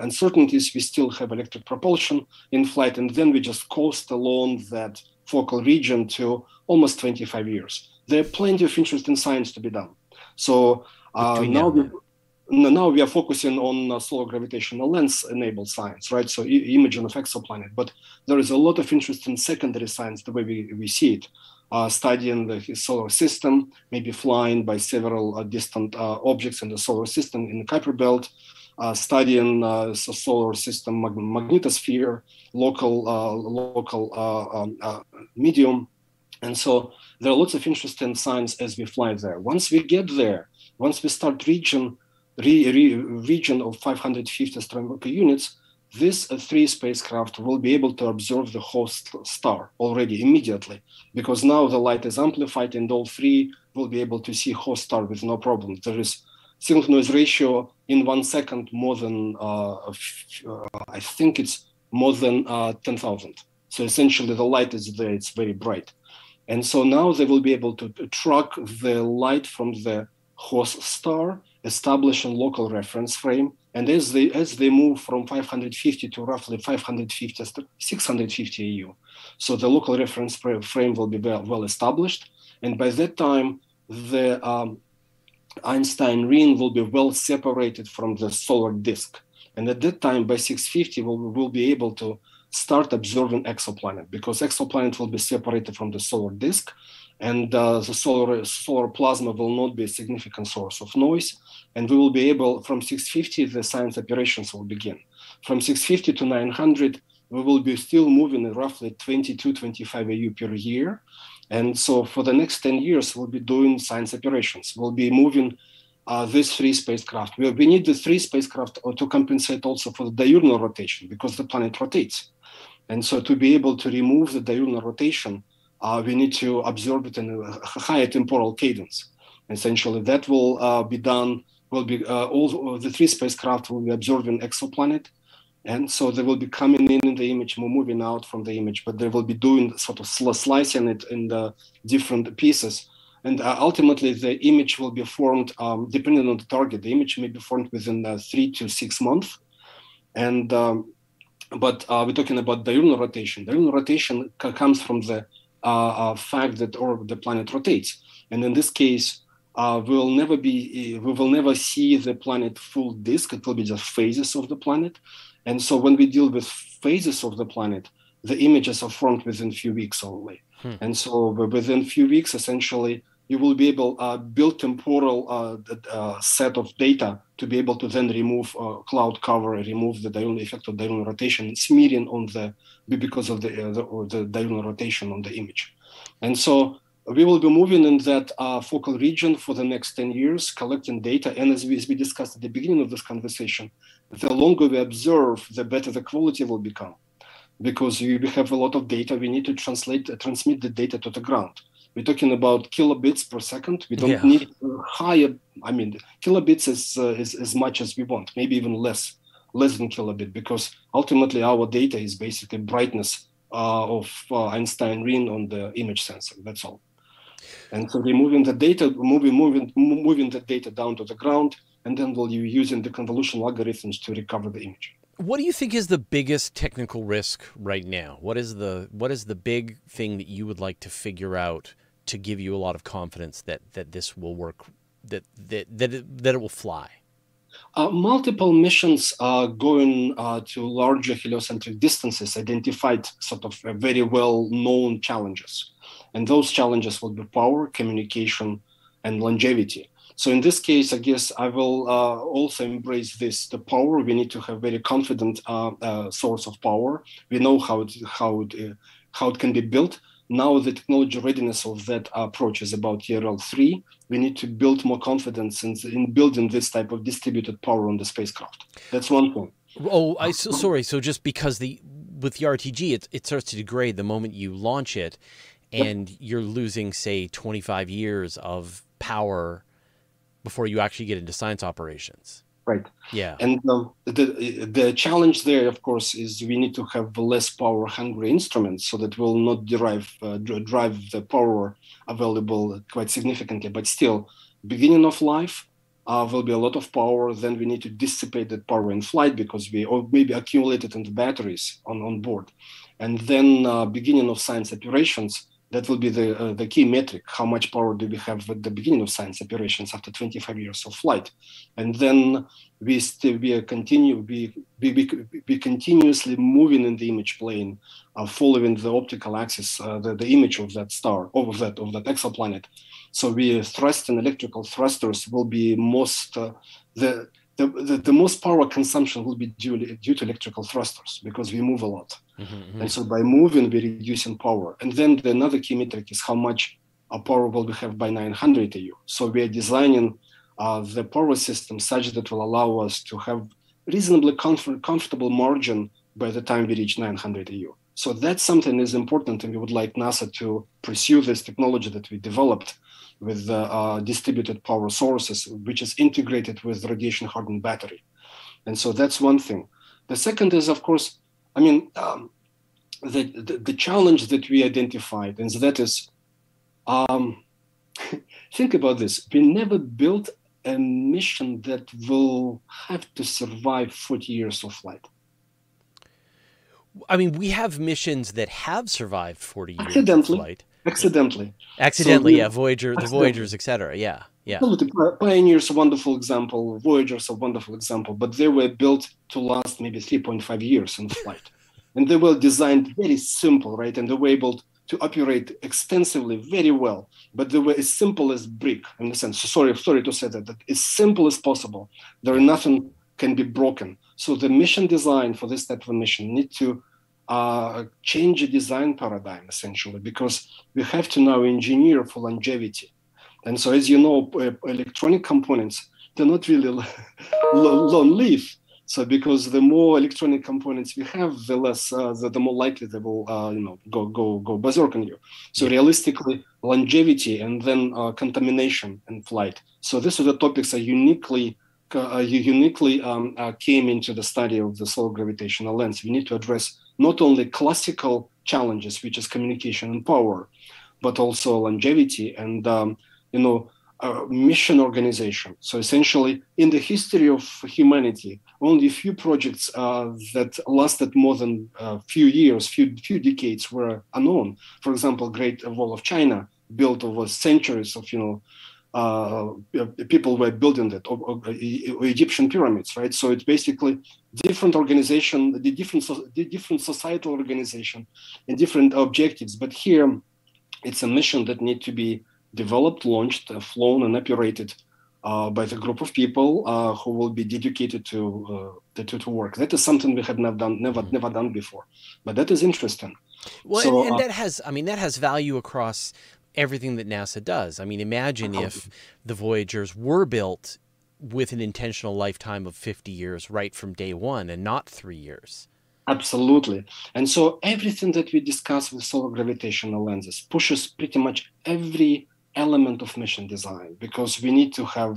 uncertainties, we still have electric propulsion in flight, and then we just coast along that focal region to almost 25 years. There are plenty of interesting science to be done. So now we are focusing on solar gravitational lens-enabled science, right? So imaging of exoplanet. But there is a lot of interesting secondary science the way we see it. Studying the solar system, maybe flying by several distant objects in the solar system in the Kuiper Belt, studying solar system magnetosphere, local medium. And so there are lots of interesting science as we fly there. Once we get there, once we start reaching region of 550 astronomical units, these three spacecraft will be able to observe the host star already immediately, because now the light is amplified and all three will be able to see host star with no problem. There is signal-to-noise ratio in 1 second more than, I think it's more than 10,000. So essentially the light is there, it's very bright. And so now they will be able to track the light from the host star, establish a local reference frame, and as they move from 550 to roughly 550, 650 AU, so the local reference frame will be well established, and by that time the Einstein ring will be well separated from the solar disk, and at that time by 650 we'll be able to start observing exoplanet, because exoplanet will be separated from the solar disk, and the solar plasma will not be a significant source of noise. And we will be able, from 650, the science operations will begin. From 650 to 900, we will be still moving at roughly 22, 25 AU per year. And so for the next 10 years, we'll be doing science operations. We'll be moving these three spacecraft. We need the three spacecraft to compensate also for the diurnal rotation, because the planet rotates. And so to be able to remove the diurnal rotation, we need to observe it in a higher temporal cadence. Essentially, that will be done. Will be all the three spacecraft will be observing exoplanet, and so they will be coming in the image, moving out from the image, but they will be doing sort of slicing it in the different pieces, and ultimately the image will be formed depending on the target. The image may be formed within 3 to 6 months, and but we're talking about diurnal rotation. Diurnal rotation comes from the fact that the planet rotates, and in this case, we will never see the planet full disk. It will be just phases of the planet, and so when we deal with phases of the planet, the images are formed within a few weeks only. And so within a few weeks, essentially, you will be able to build temporal set of data to be able to then remove cloud cover, remove the diurnal effect of diurnal rotation, smearing on the because of the diurnal rotation on the image, and so. We will be moving in that focal region for the next 10 years, collecting data. And as we discussed at the beginning of this conversation, the longer we observe, the better the quality will become. Because we have a lot of data, we need to transmit the data to the ground. We're talking about kilobits per second. We don't need higher, I mean, kilobits is as much as we want, maybe even less than kilobit, because ultimately our data is basically brightness of Einstein ring on the image sensor, that's all. And so we're moving the data, moving the data down to the ground, and then we'll be using the convolutional algorithms to recover the image. What do you think is the biggest technical risk right now? What is the big thing that you would like to figure out to give you a lot of confidence that this will work, that it will fly? Multiple missions going to larger heliocentric distances identified sort of very well-known challenges. And those challenges will be power, communication, and longevity. So in this case, I guess I will also embrace this, the power. We need to have very confident source of power. We know how it can be built. Now the technology readiness of that approach is about TRL-3. We need to build more confidence in building this type of distributed power on the spacecraft. That's one point. Oh, sorry. So just because with the RTG, it starts to degrade the moment you launch it, and you're losing, say, 25 years of power before you actually get into science operations. Right. Yeah. And the challenge there, of course, is we need to have less power-hungry instruments so that will not drive the power available quite significantly. But still, beginning of life will be a lot of power. Then we need to dissipate that power in flight because we maybe accumulate it in the batteries on board. And then beginning of science operations, that will be the key metric. How much power do we have at the beginning of science operations after 25 years of flight? And then we continuously moving in the image plane, following the optical axis, the image of that star, of that exoplanet. So we thrust and electrical thrusters will be most the most power consumption will be due to electrical thrusters because we move a lot. And so by moving, we're reducing power. And then another key metric is how much power will we have by 900 AU. So we are designing of the power system such that will allow us to have reasonably comfortable margin by the time we reach 900 AU. So that's something that is important, and we would like NASA to pursue this technology that we developed with distributed power sources, which is integrated with radiation-hardened battery. And so that's one thing. The second is, of course, I mean, the challenge that we identified, and that is, think about this. We never built a mission that will have to survive 40 years of flight. I mean, we have missions that have survived 40 years of flight. Accidentally, so yeah, Voyager, the Voyagers, etc. Yeah, yeah. Pioneer's a wonderful example. Voyager's a wonderful example, but they were built to last maybe 3.5 years in flight, and they were designed very simple, right? And they were able to operate extensively very well, but they were as simple as brick in the sense. Sorry to say that, but as simple as possible. Nothing can be broken. So the mission design for this type of mission need to change the design paradigm, essentially, because we have to now engineer for longevity. And so, as you know, electronic components, they're not really long-lived. So because the more electronic components we have, the less, the more likely they will, you know, go berserk on you. So realistically, longevity and then contamination in flight. So these are the topics that uniquely came into the study of the solar gravitational lens. We need to address not only classical challenges, which is communication and power, but also longevity and, you know, mission organization. So essentially, in the history of humanity, only a few projects that lasted more than a few years, few decades were unknown. For example, Great Wall of China, built over centuries of, you know, people were building it, or Egyptian pyramids, right? So it's basically different organization, the different societal organization and different objectives. But here, it's a mission that needs to be developed, launched, flown, and operated by the group of people who will be dedicated to work. That is something we had never done before, but that is interesting. Well, so, and that has, I mean, that has value across everything that NASA does. I mean, imagine if the Voyagers were built with an intentional lifetime of 50 years right from day one and not 3 years. Absolutely. And so everything that we discuss with solar gravitational lenses pushes pretty much every element of mission design, because we need to have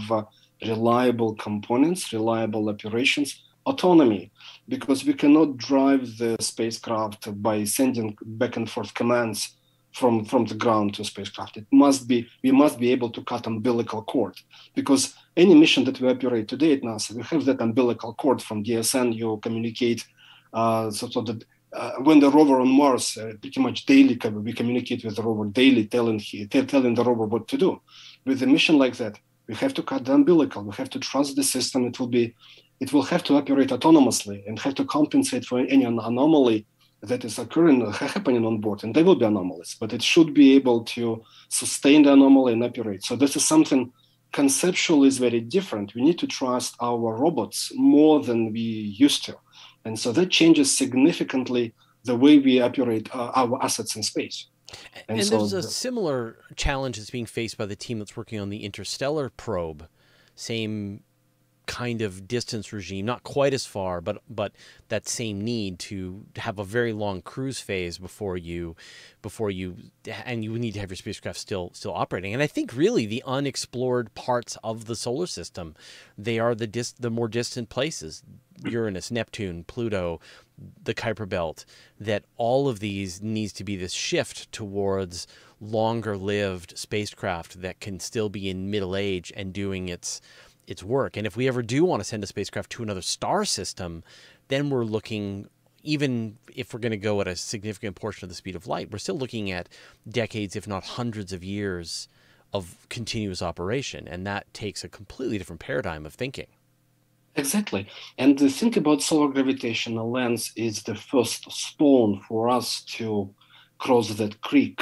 reliable components, reliable operations, autonomy, because we cannot drive the spacecraft by sending back and forth commands from the ground to spacecraft. It must be, we must be able to cut umbilical cord, because any mission that we operate today at NASA, we have that umbilical cord from DSN. You communicate so that when the rover on Mars, pretty much daily, we communicate with the rover daily, telling the rover what to do. With a mission like that, we have to cut the umbilical. We have to trust the system. It will have to operate autonomously and have to compensate for any anomaly that is happening on board, and they will be anomalies, but it should be able to sustain the anomaly and operate. So this is something conceptually is very different. We need to trust our robots more than we used to. And so that changes significantly the way we operate our assets in space. And so there's a similar challenge that's being faced by the team that's working on the interstellar probe, same kind of distance regime, not quite as far, but that same need to have a very long cruise phase before you need to have your spacecraft still operating. And I think really the unexplored parts of the solar system, they are the more distant places: Uranus, Neptune, Pluto, the Kuiper Belt. That all of these needs to be this shift towards longer lived spacecraft that can still be in middle age and doing its work. And if we ever do want to send a spacecraft to another star system, then we're looking, even if we're going to go at a significant portion of the speed of light, we're still looking at decades, if not hundreds of years of continuous operation. And that takes a completely different paradigm of thinking. Exactly. And the thing about solar gravitational lens is the first stone for us to cross that creek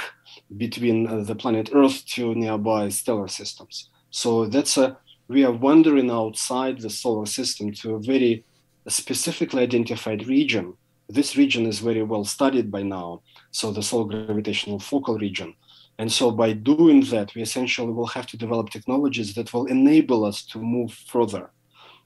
between the planet Earth to nearby stellar systems. So that's a we are wandering outside the solar system to a very specifically identified region. This region is very well studied by now, so the solar gravitational focal region. And so by doing that, we essentially will have to develop technologies that will enable us to move further.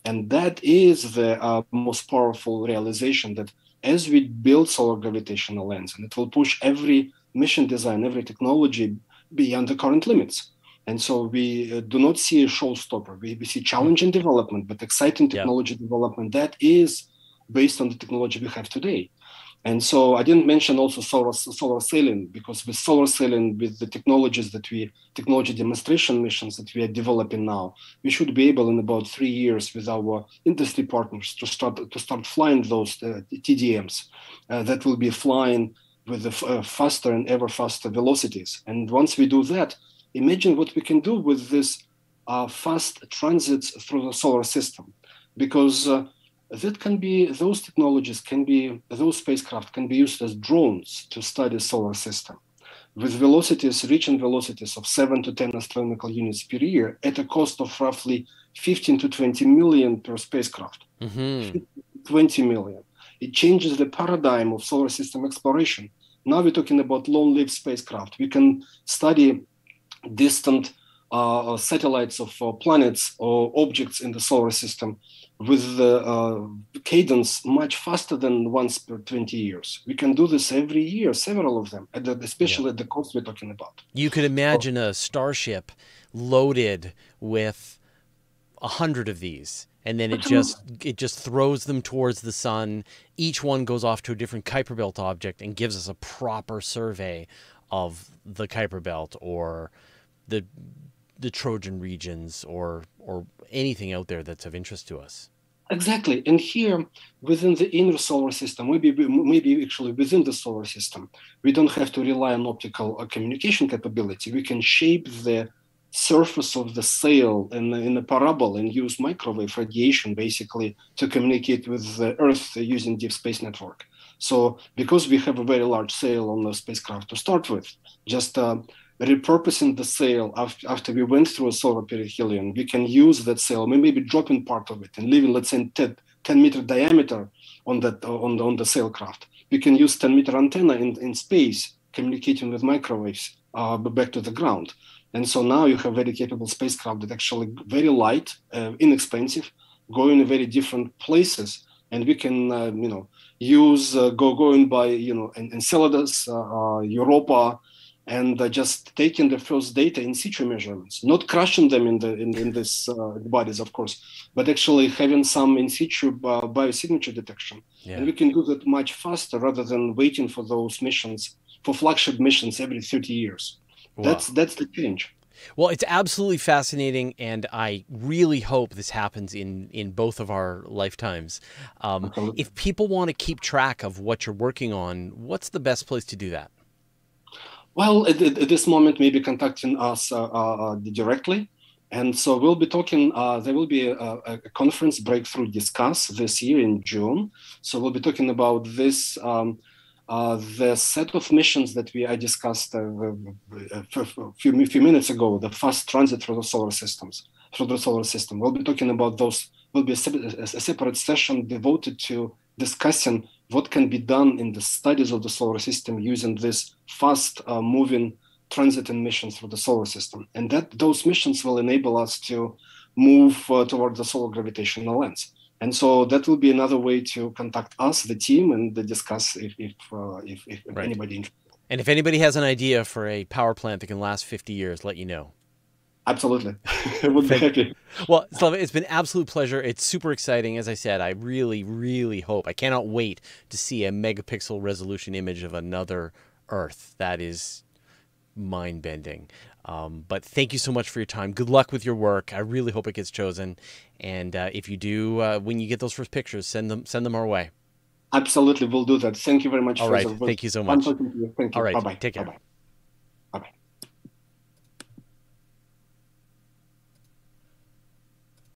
And that is the most powerful realization, that as we build solar gravitational lens, and it will push every mission design, every technology beyond the current limits. And so we do not see a showstopper. We see challenging development, but exciting technology development that is based on the technology we have today. And so I didn't mention also solar sailing, because with solar sailing, with the technologies that technology demonstration missions that we are developing now, we should be able in about 3 years with our industry partners to start flying those TDMs that will be flying with the faster and ever faster velocities. And once we do that, imagine what we can do with this fast transits through the solar system, because those spacecraft can be used as drones to study solar system with reaching velocities of 7 to 10 astronomical units per year at a cost of roughly 15 to 20 million per spacecraft. Mm-hmm. 20 million. It changes the paradigm of solar system exploration. Now we're talking about long-lived spacecraft. We can study distant satellites of planets or objects in the solar system with the cadence much faster than once per 20 years. We can do this every year, several of them, especially at the cost we're talking about. You could imagine a starship loaded with 100 of these, and then it just throws them towards the sun. Each one goes off to a different Kuiper Belt object and gives us a proper survey of the Kuiper Belt or the Trojan regions or anything out there that's of interest to us. Exactly. And here, within the inner solar system, maybe actually within the solar system, we don't have to rely on optical communication capability. We can shape the surface of the sail in a parabol and use microwave radiation, basically, to communicate with the Earth using deep space network. So because we have a very large sail on the spacecraft to start with, just repurposing the sail after we went through a solar perihelion, we can use that sail, maybe dropping part of it and leaving, let's say, 10-meter diameter on the sailcraft. We can use 10-meter antenna in space, communicating with microwaves back to the ground. And so now you have very capable spacecraft that actually very light, inexpensive, going in very different places, and we can use going by Enceladus, Europa. And just taking the first data in situ measurements, not crushing them in these bodies, of course, but actually having some in situ biosignature detection. Yeah. And we can do that much faster rather than waiting for those missions, for flagship missions every 30 years. Wow. That's the change. Well, it's absolutely fascinating, and I really hope this happens in both of our lifetimes. If people want to keep track of what you're working on, what's the best place to do that? Well, at this moment, maybe contacting us directly. And so we'll be talking, there will be a conference, Breakthrough Discuss, this year in June. So we'll be talking about this, the set of missions that I discussed a few minutes ago, the fast transit through the solar system. We'll be talking about those. Will be a separate session devoted to discussing what can be done in the studies of the solar system using this fast-moving transiting missions through the solar system. And those missions will enable us to move toward the solar gravitational lens. And so that will be another way to contact us, the team, and discuss if right. Anybody interested. And if anybody has an idea for a power plant that can last 50 years, let you know. Absolutely. It would be happy. Well, Slava, it's been an absolute pleasure. It's super exciting. As I said, I really, really hope. I cannot wait to see a megapixel resolution image of another Earth. That is mind-bending. But thank you so much for your time. Good luck with your work. I really hope it gets chosen. And if you do, when you get those first pictures, send them our way. Absolutely. We'll do that. Thank you very much. All right. Thank you so much. All right. Bye-bye. Take care. Bye-bye.